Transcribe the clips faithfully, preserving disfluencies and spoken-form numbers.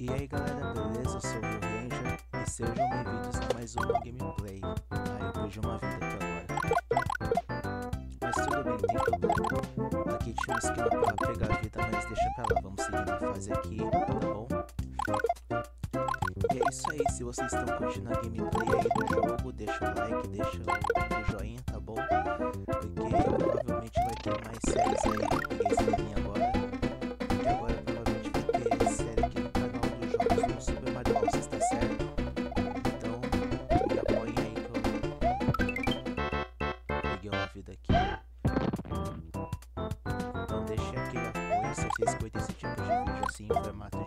E aí galera, beleza? Eu sou o RyuRanger e sejam bem-vindos a mais uma gameplay. Ah, eu perdi uma vida aqui agora. Mas tudo bem, tem problema. Aqui tinha um esquema pra pegar a vida, mas deixa pra lá. Vamos seguir na fase aqui, tá bom? E é isso aí, se vocês estão curtindo a gameplay aí do jogo, deixa o like, deixa o joinha, tá bom? Porque provavelmente vai ter mais séries aí, peguei esse linha agora. E agora provavelmente vai ter série aqui no canal dos jogos do Super Mario Bros, tá certo? Então, me apoiem aí que eu peguei uma vida aqui. Então deixa aquele apoio se vocês curtem esse tipo de vídeo assim, em formato de,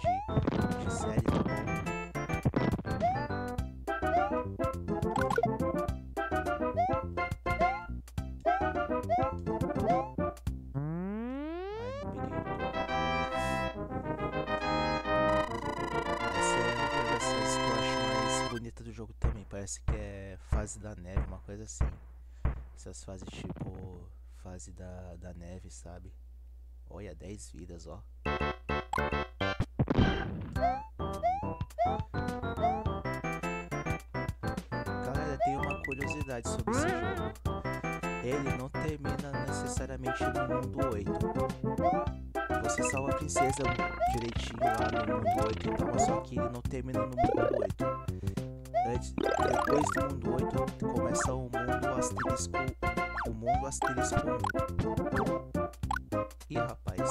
de série, tá bom? Do jogo também, parece que é fase da neve, uma coisa assim. Essas fases tipo fase da, da neve, sabe? Olha, dez vidas, ó. Galera, tem uma curiosidade sobre esse jogo. Ele não termina necessariamente no mundo oito. Você salva a princesa direitinho lá no mundo oito, então, só que ele não termina no mundo oito. Depois do mundo oito começa o mundo asterisco. O mundo asterisco um. Ih, rapaz.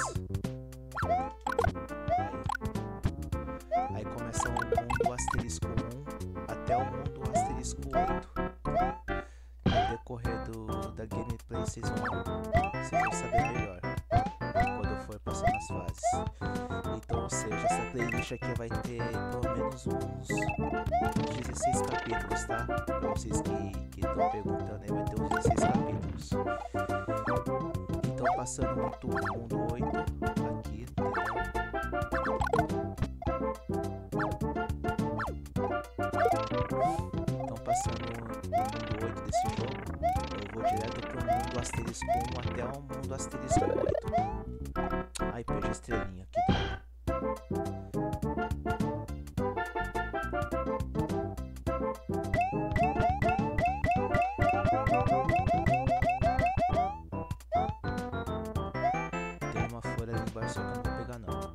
Aí, Aí começa o mundo asterisco um até o mundo asterisco oito. No decorrer do, da gameplay vocês vão, vocês vão saber melhor quando for passando as fases. Então, ou seja, essa playlist aqui vai ter pelo menos uns dezesseis capítulos, tá? Pra vocês que estão perguntando aí, vai ter uns dezesseis capítulos. Então, passando muito o mundo oito aqui, entendeu? Então, passando o mundo oito desse jogo, eu vou direto pro mundo asterisco um até o mundo asterisco oito. Ai, perdi a estrelinha aqui. Tem uma flor ali embaixo, só que eu não vou pegar não.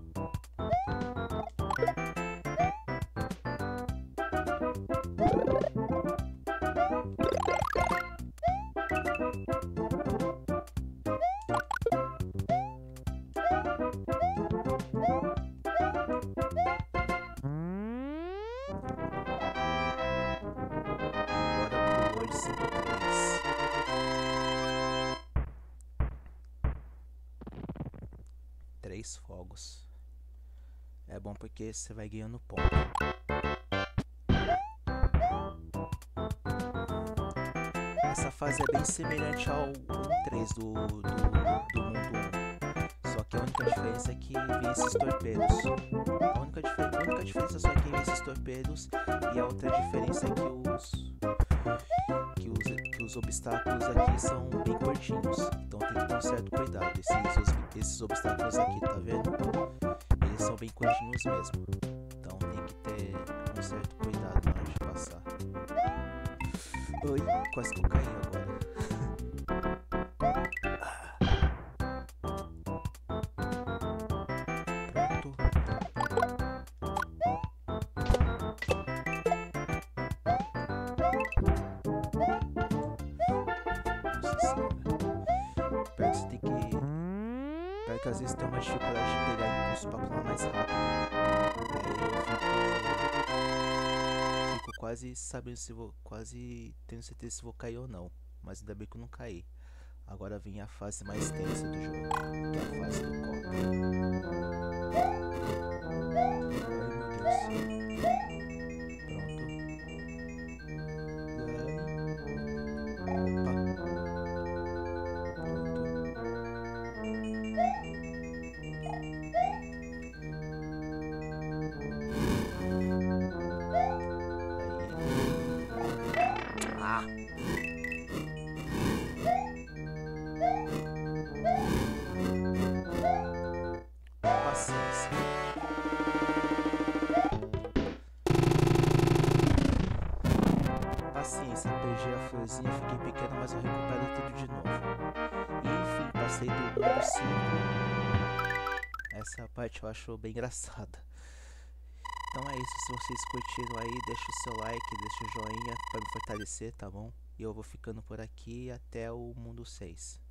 Três fogos. É bom porque você vai ganhando ponto. Essa fase é bem semelhante ao três do, do, do mundo um. Só que a única diferença é que vem esses torpedos. A única, a única diferença é só que vem esses torpedos. E a outra diferença é que os... Que os, que os obstáculos aqui são bem curtinhos, então tem que ter um certo cuidado. Esses, esses obstáculos aqui, tá vendo? Eles são bem curtinhos mesmo, então tem que ter um certo cuidado na hora de passar. Oi, quase que eu caí agora. Porque às vezes tem uma dificuldade de pegar impulso pra pular mais rápido. Aí eu fico, fico quase sabendo se vou. Quase tendo certeza se vou cair ou não. Mas ainda bem que eu não caí. Agora vem a fase mais tensa do jogo, que é a fase do copo. Ai meu Deus. Paciência. florzinha, fiquei pequeno, mas eu recuperei tudo de novo. E enfim, passei do número cinco. Essa parte eu acho bem engraçada. Então é isso, se vocês curtiram aí, deixa o seu like, deixa o joinha pra me fortalecer, tá bom? E eu vou ficando por aqui até o mundo seis.